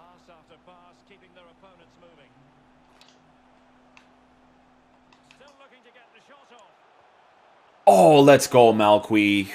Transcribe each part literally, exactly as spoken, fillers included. Pass after pass, keeping their opponents moving. Still looking to get the shot off. Oh, let's go, Malcuit.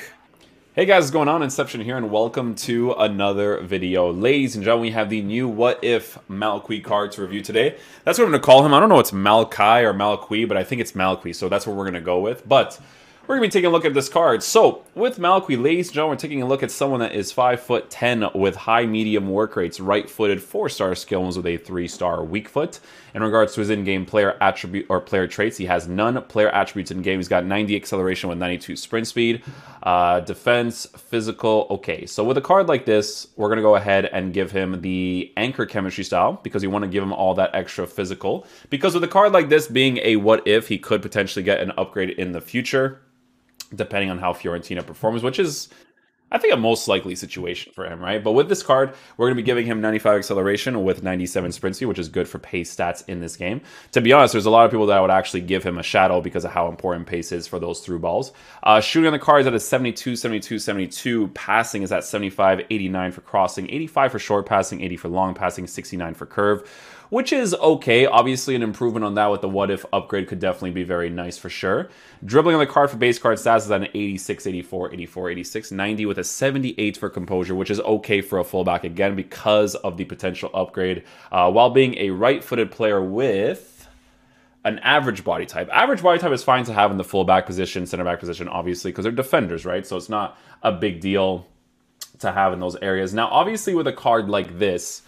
Hey guys, what's going on? Inception here, and welcome to another video. Ladies and gentlemen, we have the new What If Malcuit card to review today. That's what I'm going to call him. I don't know if it's Malcuit or Malcuit, but I think it's Malcuit, so that's what we're going to go with. But we're going to be taking a look at this card. So, with Malcuit, ladies and gentlemen, we're taking a look at someone that is five foot ten with high medium work rates, right-footed, four-star skills with a three-star weak foot. In regards to his in-game player attribute or player traits, he has none player attributes in-game. He's got ninety acceleration with ninety-two sprint speed, uh, defense, physical, okay. So, with a card like this, we're going to go ahead and give him the anchor chemistry style because you want to give him all that extra physical. Because with a card like this being a what-if, he could potentially get an upgrade in the future, depending on how Fiorentina performs, which is, I think, a most likely situation for him, right? But with this card, we're going to be giving him ninety-five acceleration with ninety-seven sprint speed, which is good for pace stats in this game. To be honest, there's a lot of people that would actually give him a shadow because of how important pace is for those through balls. Uh, shooting on the card is at a seventy-two, seventy-two, seventy-two. Passing is at seventy-five, eighty-nine for crossing, eighty-five for short passing, eighty for long passing, sixty-nine for curve, which is okay. Obviously, an improvement on that with the what-if upgrade could definitely be very nice for sure. Dribbling on the card for base card stats is at an eighty-six, eighty-four, eighty-four, eighty-six, ninety with a seventy-eight for composure, which is okay for a fullback, again, because of the potential upgrade, uh, while being a right-footed player with an average body type. Average body type is fine to have in the fullback position, center-back position, obviously, because they're defenders, right? So it's not a big deal to have in those areas. Now, obviously, with a card like this,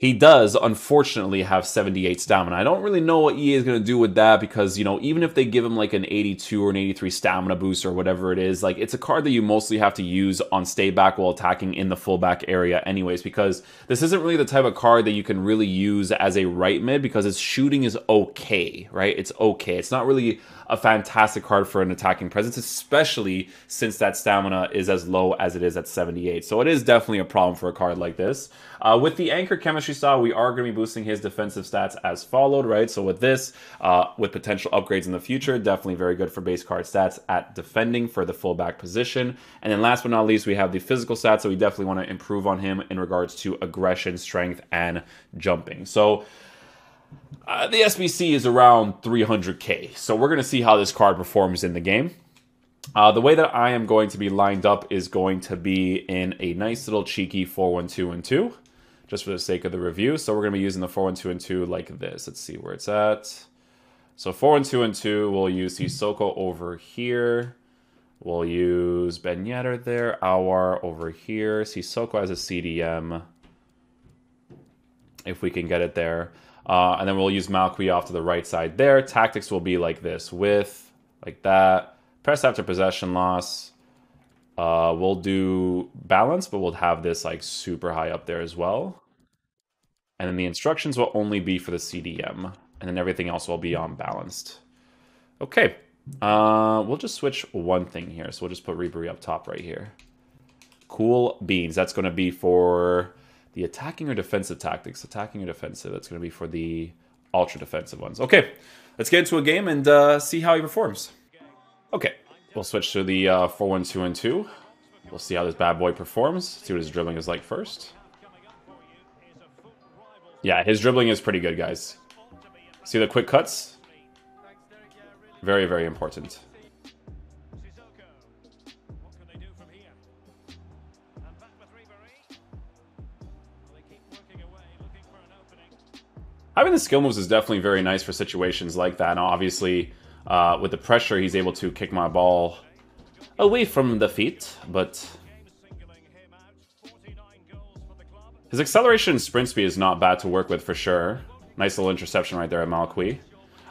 he does, unfortunately, have seventy-eight stamina. I don't really know what E A is going to do with that because, you know, even if they give him like an eighty-two or an eighty-three stamina boost or whatever it is, like, it's a card that you mostly have to use on stay back while attacking in the fullback area anyways, because this isn't really the type of card that you can really use as a right mid because its shooting is okay, right? It's okay. It's not really a fantastic card for an attacking presence, especially since that stamina is as low as it is at seventy-eight. So it is definitely a problem for a card like this. Uh, with the anchor chemistry style, we are going to be boosting his defensive stats as followed, right? So with this, uh, with potential upgrades in the future, definitely very good for base card stats at defending for the fullback position. And then last but not least, we have the physical stats, so we definitely want to improve on him in regards to aggression, strength, and jumping. So uh, the S B C is around three hundred K, so we're going to see how this card performs in the game. Uh, the way that I am going to be lined up is going to be in a nice little cheeky four one two one two. Just for the sake of the review. So we're going to be using the four one two one two like this. Let's see where it's at. So four one two one two, we'll use Sissoko over here. We'll use Ben Yedder there, Awar over here. Sissoko as a C D M, if we can get it there. Uh, and then we'll use Malcuit off to the right side there. Tactics will be like this, with, like that. Press after possession loss. Uh, we'll do balance, but we'll have this like super high up there as well. And then the instructions will only be for the C D M, and then everything else will be on balanced. Okay, uh, we'll just switch one thing here. So we'll just put Ribery up top right here. Cool beans. That's going to be for the attacking or defensive tactics. Attacking or defensive. That's going to be for the ultra defensive ones. Okay, let's get into a game and uh, see how he performs. Okay. We'll switch to the uh, four one two one two. We'll see how this bad boy performs. See what his dribbling is like first. Yeah, his dribbling is pretty good, guys. See the quick cuts? Very, very important. Having the skill moves is definitely very nice for situations like that. And obviously, Uh, with the pressure, he's able to kick my ball away from the feet, but his acceleration and sprint speed is not bad to work with for sure. Nice little interception right there at Malcuit.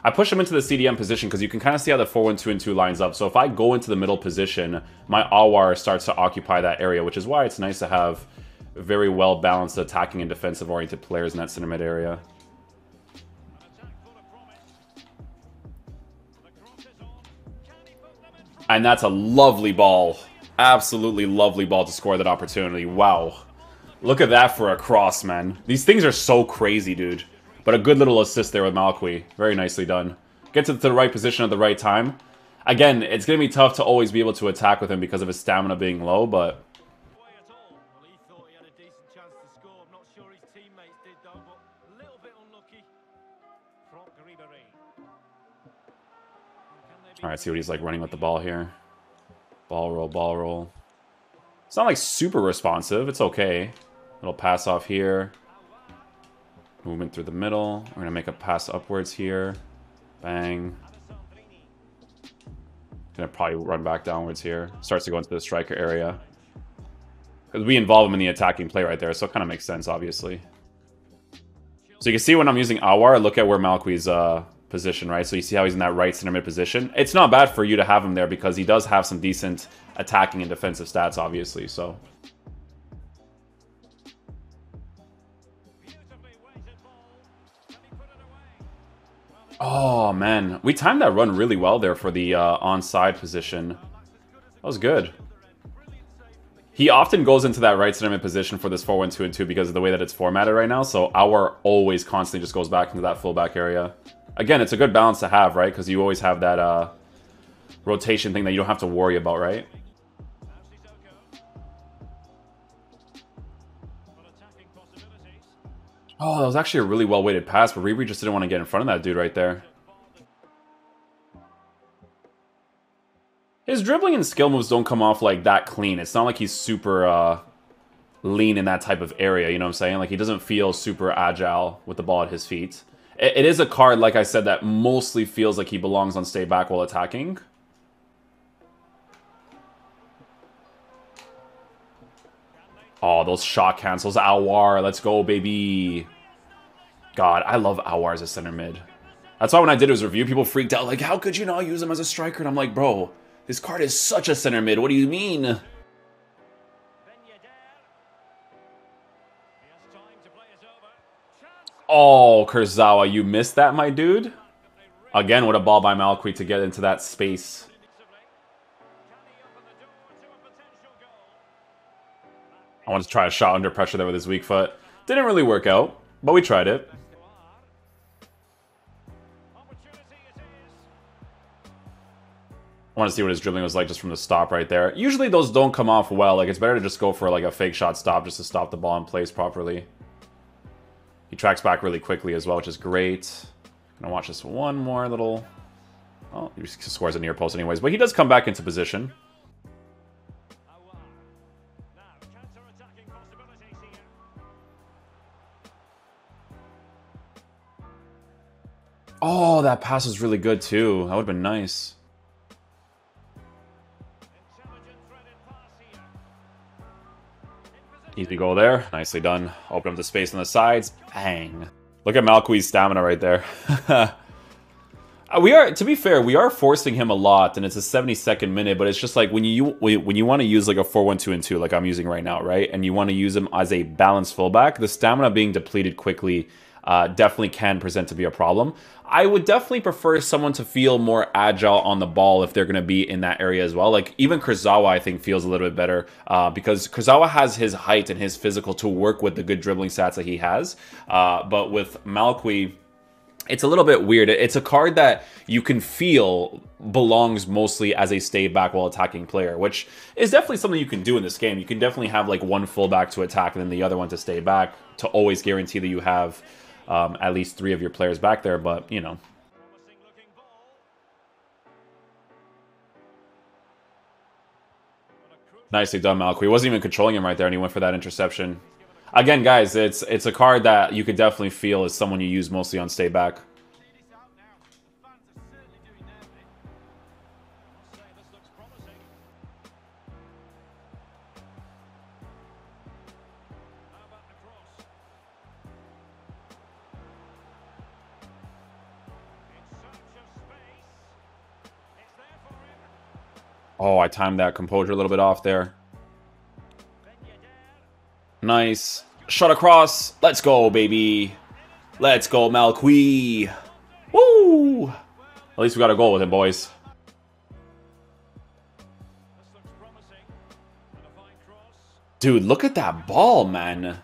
I push him into the C D M position because you can kind of see how the four one two one two lines up. So if I go into the middle position, my Awar starts to occupy that area, which is why it's nice to have very well-balanced attacking and defensive-oriented players in that center mid area. And that's a lovely ball. Absolutely lovely ball to score that opportunity. Wow. Look at that for a cross, man. These things are so crazy, dude. But a good little assist there with Malcuit. Very nicely done. Gets it to the right position at the right time. Again, it's going to be tough to always be able to attack with him because of his stamina being low, but... Well, he thought he had a decent chance to score. I'm not sure his teammate All right, see what he's like running with the ball here. Ball roll, ball roll. It's not like super responsive. It's okay. Little pass off here. Movement through the middle. We're going to make a pass upwards here. Bang. Going to probably run back downwards here. Starts to go into the striker area. Because we involve him in the attacking play right there, so it kind of makes sense, obviously. So you can see when I'm using Awar, I look at where Malcuit's uh, position, right? So you see how he's in that right center mid position. It's not bad for you to have him there because he does have some decent attacking and defensive stats, obviously. So oh, man. We timed that run really well there for the uh, onside position. That was good. He often goes into that right center mid position for this four one two and two because of the way that it's formatted right now. So Awar always constantly just goes back into that fullback area. Again, it's a good balance to have, right? Because you always have that uh, rotation thing that you don't have to worry about, right? Oh, that was actually a really well-weighted pass, but Ribery just didn't want to get in front of that dude right there. His dribbling and skill moves don't come off like that clean. It's not like he's super uh, lean in that type of area, you know what I'm saying? Like, he doesn't feel super agile with the ball at his feet. It, it is a card, like I said, that mostly feels like he belongs on stay back while attacking. Oh, those shot cancels. Awar, let's go, baby. God, I love Awar as a center mid. That's why when I did his review, people freaked out. Like, how could you not use him as a striker? And I'm like, bro, this card is such a center mid. What do you mean? Ben Yedder. He has time to play it over. Oh, Kurzawa, you missed that, my dude. Again, what a ball by Malcuit to get into that space. I wanted to try a shot under pressure there with his weak foot. Didn't really work out, but we tried it. I want to see what his dribbling was like just from the stop right there. Usually those don't come off well. Like, it's better to just go for like a fake shot stop just to stop the ball in place properly. He tracks back really quickly as well, which is great. Gonna watch this one more little. Oh, he scores a near post anyways, but he does come back into position. Oh, that pass is really good too. That would have been nice. Easy goal there. Nicely done. Open up the space on the sides. Bang. Look at Malcuit's stamina right there. We are, to be fair, we are forcing him a lot, and it's the seventy-second minute, but it's just like when you when you want to use like a four one two and two like I'm using right now, right? And you want to use him as a balanced fullback, the stamina being depleted quickly Uh, definitely can present to be a problem. I would definitely prefer someone to feel more agile on the ball if they're going to be in that area as well. Like, even Kurzawa, I think, feels a little bit better uh, because Kurzawa has his height and his physical to work with the good dribbling stats that he has. Uh, but with Malcuit, it's a little bit weird. It's a card that you can feel belongs mostly as a stay back while attacking player, which is definitely something you can do in this game. You can definitely have like one fullback to attack and then the other one to stay back to always guarantee that you have Um, at least three of your players back there, but, you know. Nicely done, Malcuit. He wasn't even controlling him right there, and he went for that interception. Again, guys, it's it's a card that you could definitely feel is someone you use mostly on stay back. Oh, I timed that composure a little bit off there. Nice. Shot across. Let's go, baby. Let's go, Malcuit. Woo! At least we got a goal with him, boys. Dude, look at that ball, man.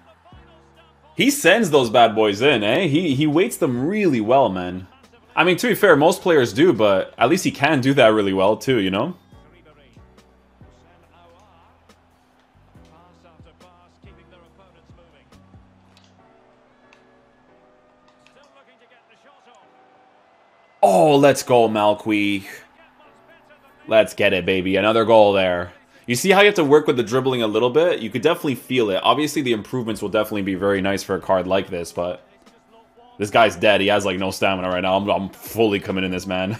He sends those bad boys in, eh? He, he weights them really well, man. I mean, to be fair, most players do, but at least he can do that really well, too, you know? Oh, let's go, Malcuit. Let's get it, baby. Another goal there. You see how you have to work with the dribbling a little bit? You could definitely feel it. Obviously, the improvements will definitely be very nice for a card like this, but... This guy's dead. He has, like, no stamina right now. I'm, I'm fully committing this man.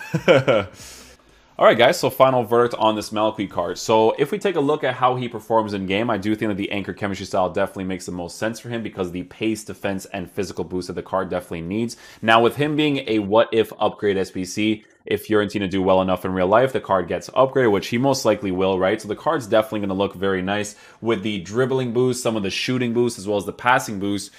Alright, guys. So, final verdict on this Malcuit card. So, if we take a look at how he performs in-game, I do think that the anchor chemistry style definitely makes the most sense for him because the pace, defense, and physical boost that the card definitely needs. Now, with him being a what-if upgrade S B C... If Fiorentina do well enough in real life, the card gets upgraded, which he most likely will, right? So the card's definitely going to look very nice with the dribbling boost, some of the shooting boost, as well as the passing boost.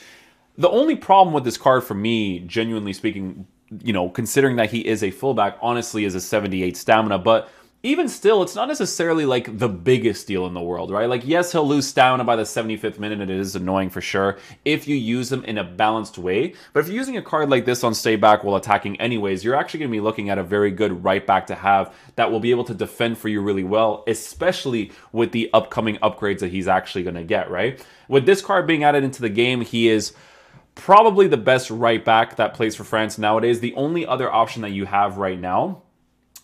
The only problem with this card for me, genuinely speaking, you know, considering that he is a fullback, honestly is a seventy-eight stamina, but... Even still, it's not necessarily, like, the biggest deal in the world, right? Like, yes, he'll lose stamina by the seventy-fifth minute, and it is annoying for sure if you use him in a balanced way. But if you're using a card like this on stay back while attacking anyways, you're actually going to be looking at a very good right back to have that will be able to defend for you really well, especially with the upcoming upgrades that he's actually going to get, right? With this card being added into the game, he is... probably the best right back that plays for France nowadays. The only other option that you have right now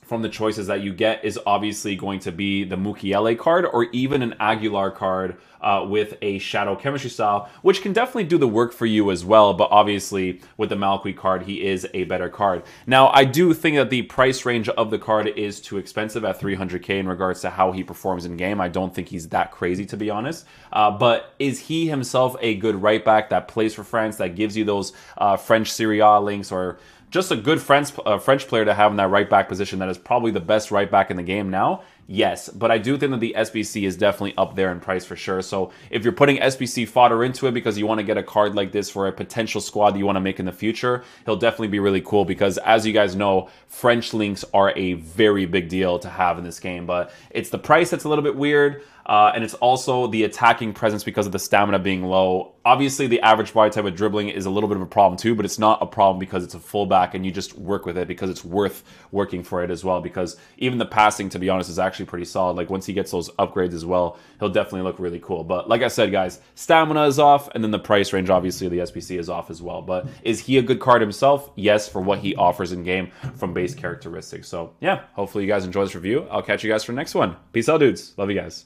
from the choices that you get is obviously going to be the Mukiele card or even an Aguilar card uh, with a shadow chemistry style, which can definitely do the work for you as well. But obviously with the Malcuit card, he is a better card. Now, I do think that the price range of the card is too expensive at three hundred K in regards to how he performs in game. I don't think he's that crazy, to be honest. Uh, but is he himself a good right back that plays for France, that gives you those uh, French Serie A links, or just a good French, uh, French player to have in that right-back position that is probably the best right-back in the game now? Yes, but I do think that the S B C is definitely up there in price for sure. So if you're putting S B C fodder into it because you want to get a card like this for a potential squad that you want to make in the future, he'll definitely be really cool because, as you guys know, French links are a very big deal to have in this game. But it's the price that's a little bit weird. Uh, and it's also the attacking presence because of the stamina being low. Obviously, the average body type of dribbling is a little bit of a problem too, but it's not a problem because it's a fullback and you just work with it because it's worth working for it as well. Because even the passing, to be honest, is actually pretty solid. Like, once he gets those upgrades as well, he'll definitely look really cool. But like I said, guys, stamina is off, and then the price range, obviously, of the S B C is off as well. But is he a good card himself? Yes, for what he offers in game from base characteristics. So yeah, hopefully you guys enjoy this review. I'll catch you guys for the next one. Peace out, dudes. Love you guys.